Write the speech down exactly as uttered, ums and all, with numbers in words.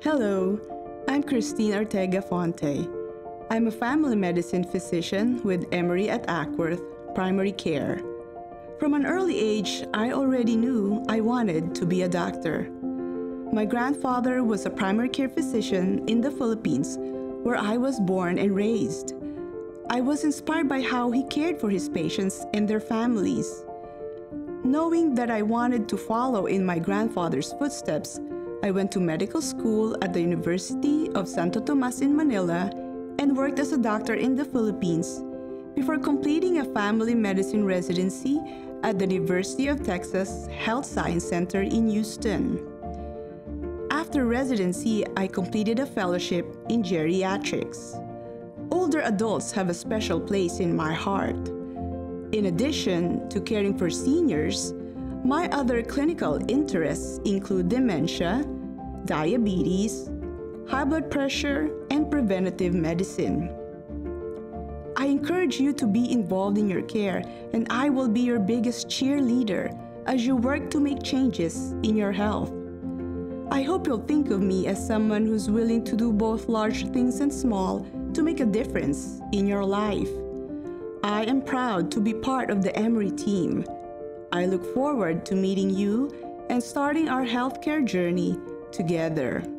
Hello, I'm Christine Ortega-Fonte. I'm a family medicine physician with Emory at Ackworth Primary Care. From an early age, I already knew I wanted to be a doctor. My grandfather was a primary care physician in the Philippines, where I was born and raised. I was inspired by how he cared for his patients and their families. Knowing that I wanted to follow in my grandfather's footsteps, I went to medical school at the University of Santo Tomas in Manila and worked as a doctor in the Philippines before completing a family medicine residency at the University of Texas Health Science Center in Houston. After residency, I completed a fellowship in geriatrics. Older adults have a special place in my heart. In addition to caring for seniors, my other clinical interests include dementia, diabetes, high blood pressure, and preventive medicine. I encourage you to be involved in your care, and I will be your biggest cheerleader as you work to make changes in your health. I hope you'll think of me as someone who's willing to do both large things and small to make a difference in your life. I am proud to be part of the Emory team. I look forward to meeting you and starting our healthcare journey together.